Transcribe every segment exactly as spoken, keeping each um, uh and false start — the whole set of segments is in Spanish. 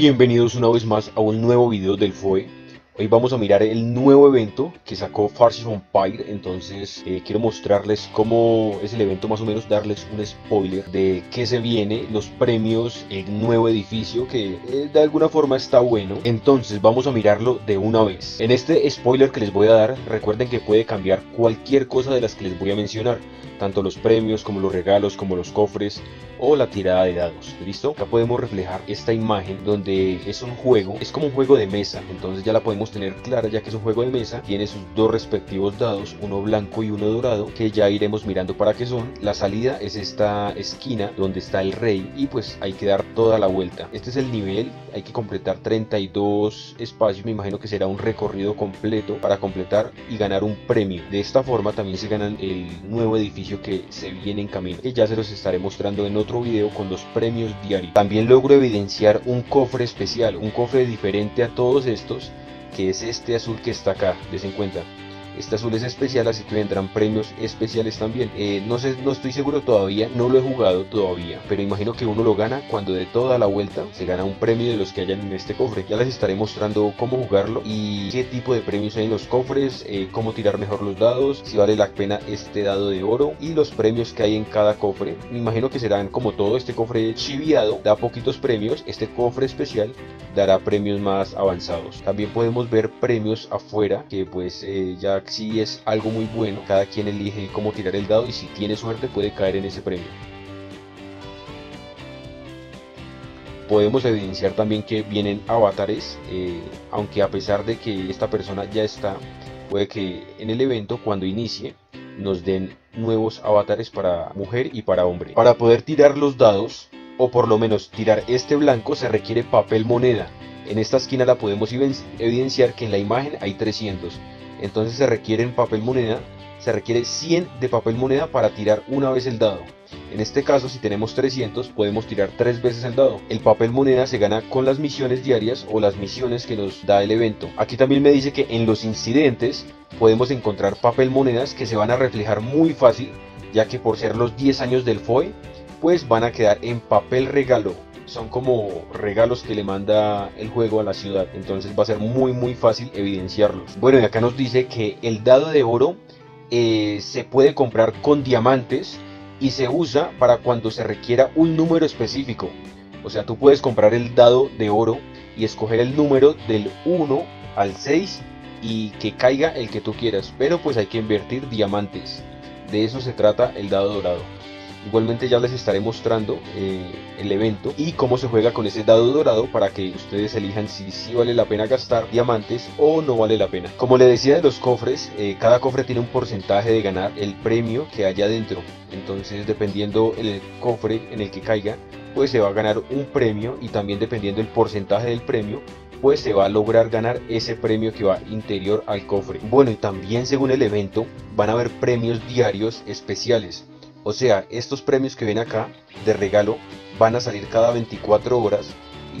Bienvenidos una vez más a un nuevo video del F O E. Hoy vamos a mirar el nuevo evento que sacó Farsis Vampire. Entonces eh, quiero mostrarles cómo es el evento, más o menos darles un spoiler de qué se viene, los premios, el nuevo edificio que eh, de alguna forma está bueno. Entonces vamos a mirarlo de una vez. En este spoiler que les voy a dar, recuerden que puede cambiar cualquier cosa de las que les voy a mencionar, tanto los premios como los regalos, como los cofres o la tirada de dados. ¿Listo? Acá podemos reflejar esta imagen donde es un juego, es como un juego de mesa. Entonces ya la podemos tener clara, ya que es un juego de mesa. Tiene sus dos respectivos dados, uno blanco y uno dorado, que ya iremos mirando para qué son. La salida es esta esquina donde está el rey y pues hay que dar toda la vuelta. Este es el nivel, hay que completar treinta y dos espacios. Me imagino que será un recorrido completo para completar y ganar un premio. De esta forma también se ganan el nuevo edificio que se viene en camino, que ya se los estaré mostrando en otro video con los premios diarios. También logro evidenciar un cofre especial, un cofre diferente a todos estos, que es este azul que está acá. Dense en cuenta, este azul es especial, así que vendrán premios especiales también. Eh, no sé, no estoy seguro todavía, no lo he jugado todavía, pero imagino que uno lo gana cuando de toda la vuelta se gana un premio de los que hayan en este cofre. Ya les estaré mostrando cómo jugarlo y qué tipo de premios hay en los cofres, eh, cómo tirar mejor los dados, si vale la pena este dado de oro y los premios que hay en cada cofre. Me imagino que serán como todo. Este cofre chiviado da poquitos premios, este cofre especial dará premios más avanzados. También podemos ver premios afuera, que pues eh, ya si sí es algo muy bueno. Cada quien elige cómo tirar el dado y si tiene suerte puede caer en ese premio. Podemos evidenciar también que vienen avatares, eh, aunque a pesar de que esta persona ya está, puede que en el evento cuando inicie nos den nuevos avatares para mujer y para hombre. Para poder tirar los dados, o por lo menos tirar este blanco, se requiere papel moneda. En esta esquina la podemos evidenciar, que en la imagen hay trescientos. Entonces se requieren papel moneda, se requiere cien de papel moneda para tirar una vez el dado. En este caso, si tenemos trescientos, podemos tirar tres veces el dado. El papel moneda se gana con las misiones diarias o las misiones que nos da el evento. Aquí también me dice que en los incidentes podemos encontrar papel monedas que se van a reflejar muy fácil, ya que por ser los diez años del F O E, pues van a quedar en papel regalo. Son como regalos que le manda el juego a la ciudad, entonces va a ser muy muy fácil evidenciarlos. Bueno, y acá nos dice que el dado de oro eh, se puede comprar con diamantes y se usa para cuando se requiera un número específico. O sea, tú puedes comprar el dado de oro y escoger el número del uno al seis y que caiga el que tú quieras, pero pues hay que invertir diamantes. De eso se trata el dado dorado. Igualmente ya les estaré mostrando eh, el evento y cómo se juega con ese dado dorado para que ustedes elijan si sí vale la pena gastar diamantes o no vale la pena. Como les decía de los cofres, eh, cada cofre tiene un porcentaje de ganar el premio que haya dentro. Entonces dependiendo el cofre en el que caiga, pues se va a ganar un premio, y también dependiendo el porcentaje del premio, pues se va a lograr ganar ese premio que va interior al cofre. Bueno, y también según el evento van a haber premios diarios especiales. O sea, estos premios que ven acá de regalo van a salir cada veinticuatro horas,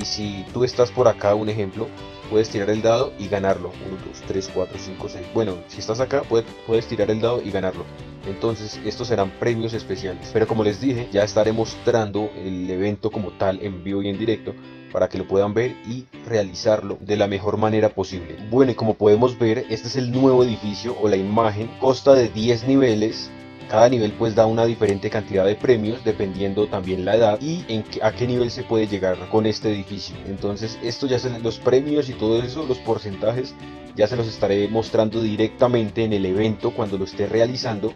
y si tú estás por acá, un ejemplo, puedes tirar el dado y ganarlo. uno, dos, tres, cuatro, cinco, seis. Bueno, si estás acá puedes, puedes tirar el dado y ganarlo. Entonces estos serán premios especiales. Pero como les dije, ya estaré mostrando el evento como tal en vivo y en directo, para que lo puedan ver y realizarlo de la mejor manera posible. Bueno, y como podemos ver, este es el nuevo edificio o la imagen. Consta de diez niveles. Cada nivel pues da una diferente cantidad de premios, dependiendo también la edad y en qué, a qué nivel se puede llegar con este edificio. Entonces esto ya son los premios y todo eso, los porcentajes, ya se los estaré mostrando directamente en el evento cuando lo esté realizando,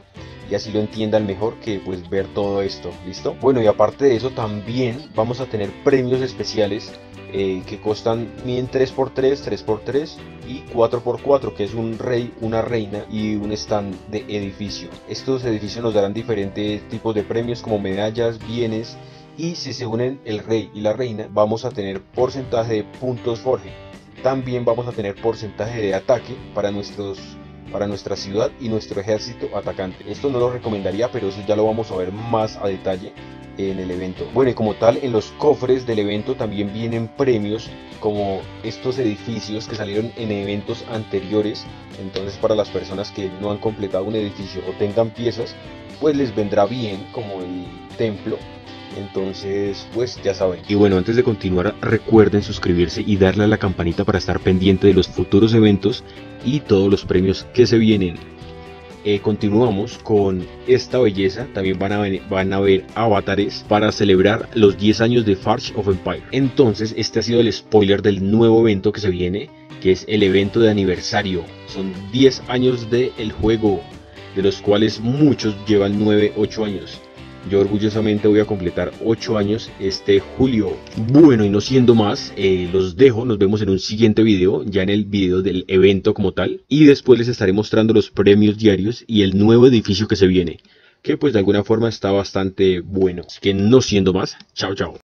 y así lo entiendan mejor, que pues ver todo esto. ¿Listo? Bueno, y aparte de eso también vamos a tener premios especiales eh, que costan tres por tres, tres por tres y cuatro por cuatro, que es un rey, una reina y un stand de edificio. Estos edificios nos darán diferentes tipos de premios, como medallas, bienes, y si se unen el rey y la reina vamos a tener porcentaje de puntos Forge. También vamos a tener porcentaje de ataque para nuestros para nuestra ciudad y nuestro ejército atacante. Esto no lo recomendaría, pero eso ya lo vamos a ver más a detalle en el evento. Bueno, y como tal, en los cofres del evento también vienen premios, como estos edificios que salieron en eventos anteriores. Entonces para las personas que no han completado un edificio o tengan piezas, pues les vendrá bien, como el templo. Entonces, pues ya saben. Y bueno, antes de continuar, recuerden suscribirse y darle a la campanita para estar pendiente de los futuros eventos y todos los premios que se vienen. Eh, continuamos con esta belleza. También van a, venir, van a ver avatares para celebrar los diez años de Forge of Empires. Entonces este ha sido el spoiler del nuevo evento que se viene, que es el evento de aniversario. Son diez años del juego, de los cuales muchos llevan nueve, ocho años. Yo orgullosamente voy a completar ocho años este julio. Bueno, y no siendo más, eh, los dejo, nos vemos en un siguiente video, ya en el video del evento como tal. Y después les estaré mostrando los premios diarios y el nuevo edificio que se viene, que pues de alguna forma está bastante bueno. Así que no siendo más, chao chao.